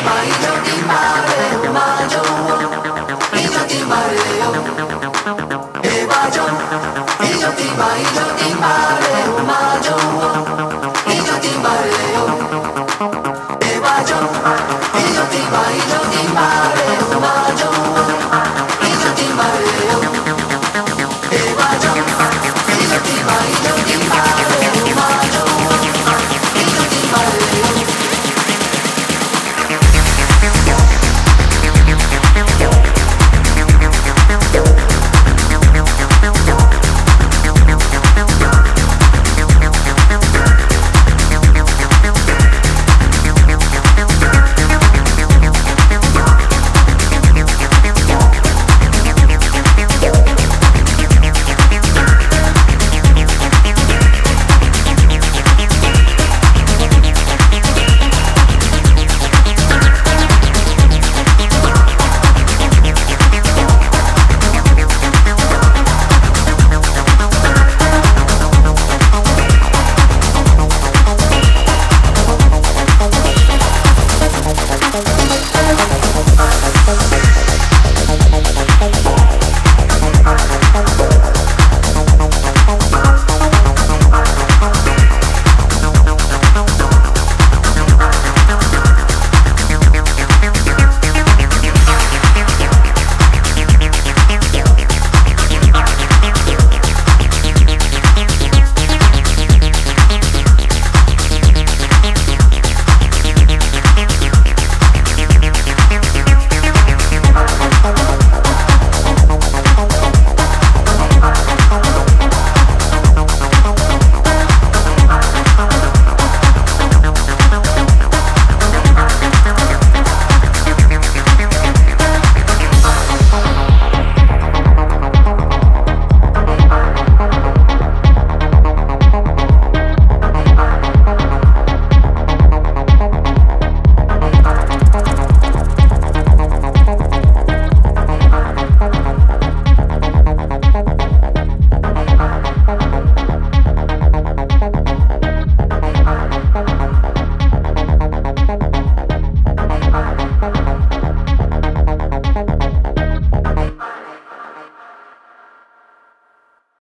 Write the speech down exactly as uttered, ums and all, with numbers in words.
Io ti ballo di mare, ma giù, io ti ballo.